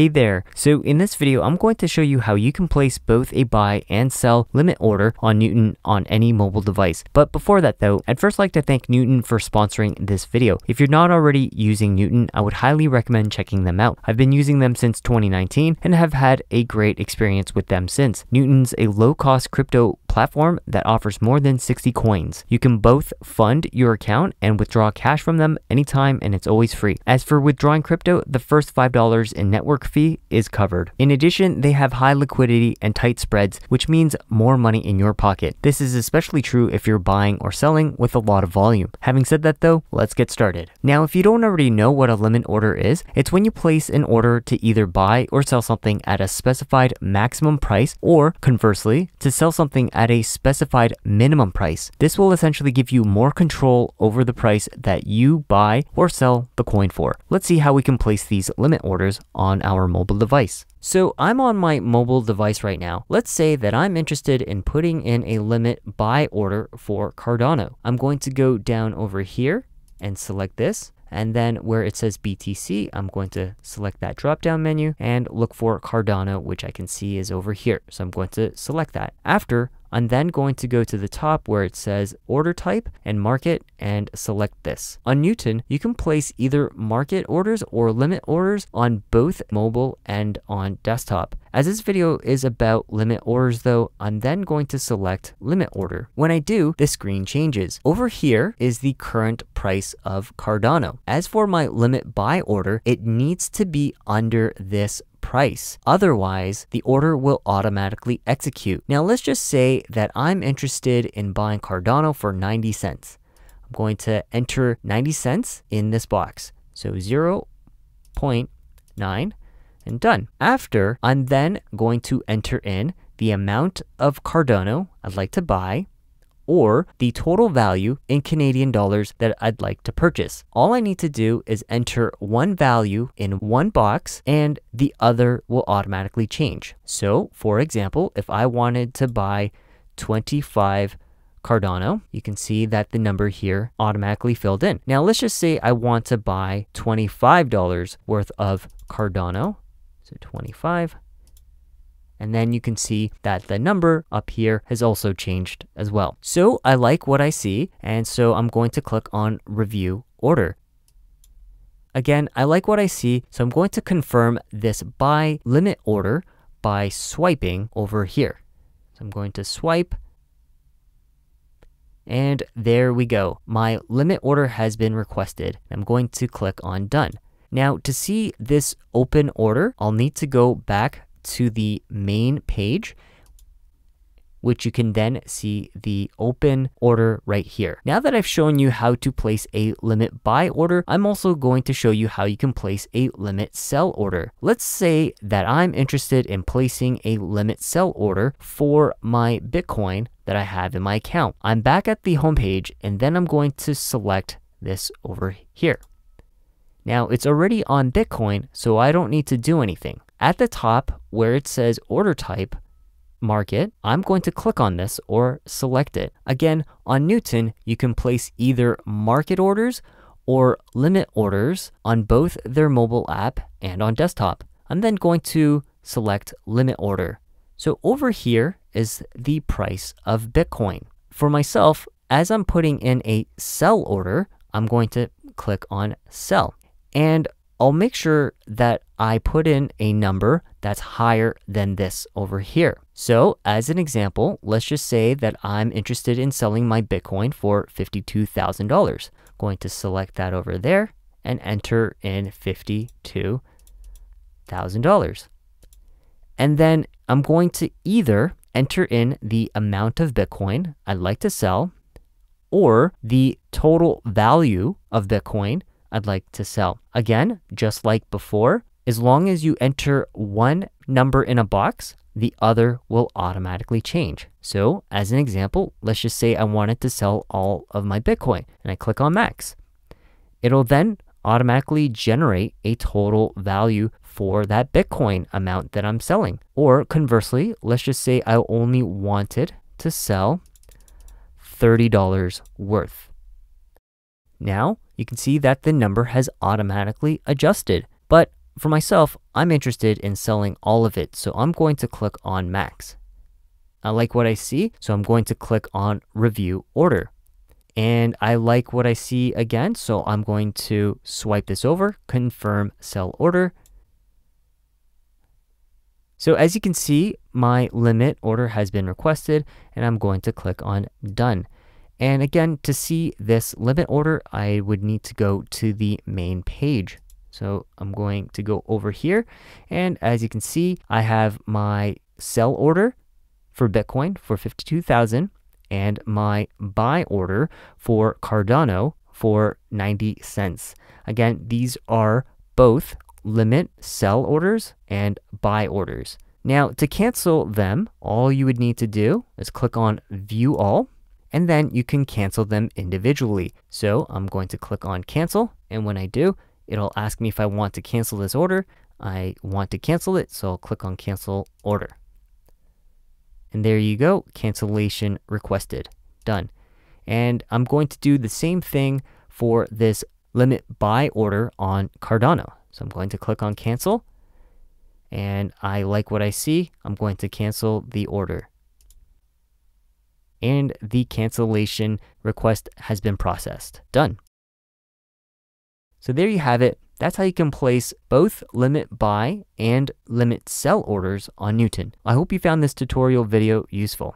Hey there, so in this video I'm going to show you how you can place both a buy and sell limit order on Newton on any mobile device. But before that though, I'd first like to thank Newton for sponsoring this video. If you're not already using Newton, I would highly recommend checking them out. I've been using them since 2019 and have had a great experience with them since. Newton's a low-cost crypto platform that offers more than 60 coins. You can both fund your account and withdraw cash from them anytime, and it's always free. As for withdrawing crypto, the first $5 in network fee is covered. In addition, they have high liquidity and tight spreads, which means more money in your pocket. This is especially true if you're buying or selling with a lot of volume. Having said that though, let's get started. Now, if you don't already know what a limit order is, it's when you place an order to either buy or sell something at a specified maximum price, or conversely, to sell something at a specified minimum price. This will essentially give you more control over the price that you buy or sell the coin for. Let's see how we can place these limit orders on our mobile device. So I'm on my mobile device right now. Let's say that I'm interested in putting in a limit buy order for Cardano. I'm going to go down over here and select this. And then where it says BTC, I'm going to select that drop-down menu and look for Cardano, which I can see is over here. So I'm going to select that. After, I'm then going to go to the top where it says order type and market and select this. On Newton, you can place either market orders or limit orders on both mobile and on desktop. As this video is about limit orders though, I'm then going to select limit order. When I do, the screen changes. Over here is the current price of Cardano. As for my limit buy order, it needs to be under this price. Otherwise, the order will automatically execute. Now let's just say that I'm interested in buying Cardano for 90 cents. I'm going to enter 90 cents in this box. So 0.9. and done. After, I'm then going to enter in the amount of Cardano I'd like to buy, or the total value in Canadian dollars that I'd like to purchase. All I need to do is enter one value in one box and the other will automatically change. So for example, if I wanted to buy 25 Cardano, you can see that the number here automatically filled in. Now let's just say I want to buy $25 worth of Cardano. So 25, and then you can see that the number up here has also changed as well. So I like what I see, and so I'm going to click on review order. Again, I like what I see, so I'm going to confirm this buy limit order by swiping over here. So I'm going to swipe, and there we go. My limit order has been requested. I'm going to click on done. Now, to see this open order, I'll need to go back to the main page, which you can then see the open order right here. Now that I've shown you how to place a limit buy order, I'm also going to show you how you can place a limit sell order. Let's say that I'm interested in placing a limit sell order for my Bitcoin that I have in my account. I'm back at the home page, and then I'm going to select this over here. Now, it's already on Bitcoin, so I don't need to do anything. At the top where it says order type, market, I'm going to click on this or select it. Again, on Newton, you can place either market orders or limit orders on both their mobile app and on desktop. I'm then going to select limit order. So over here is the price of Bitcoin. For myself, as I'm putting in a sell order, I'm going to click on sell. And I'll make sure that I put in a number that's higher than this over here. So as an example, let's just say that I'm interested in selling my Bitcoin for $52,000. I'm going to select that over there and enter in $52,000. And then I'm going to either enter in the amount of Bitcoin I'd like to sell or the total value of Bitcoin I'd like to sell. Again, just like before, as long as you enter one number in a box, the other will automatically change. So as an example, let's just say I wanted to sell all of my Bitcoin and I click on max. It'll then automatically generate a total value for that Bitcoin amount that I'm selling. Or conversely, let's just say I only wanted to sell $30 worth. Now, you can see that the number has automatically adjusted. But for myself, I'm interested in selling all of it, so I'm going to click on max. I like what I see, so I'm going to click on review order. And I like what I see again, so I'm going to swipe this over, confirm sell order. So as you can see, my limit order has been requested, and I'm going to click on done. And again, to see this limit order, I would need to go to the main page. So I'm going to go over here, and as you can see, I have my sell order for Bitcoin for 52,000 and my buy order for Cardano for 90 cents. Again, these are both limit sell orders and buy orders. Now, to cancel them, all you would need to do is click on View All, and then you can cancel them individually. So I'm going to click on Cancel, and when I do, it'll ask me if I want to cancel this order. I want to cancel it, so I'll click on Cancel Order. And there you go, cancellation requested, done. And I'm going to do the same thing for this limit buy order on Cardano. So I'm going to click on cancel, and I like what I see. I'm going to cancel the order. And the cancellation request has been processed, done. So there you have it. That's how you can place both limit buy and limit sell orders on Newton. I hope you found this tutorial video useful.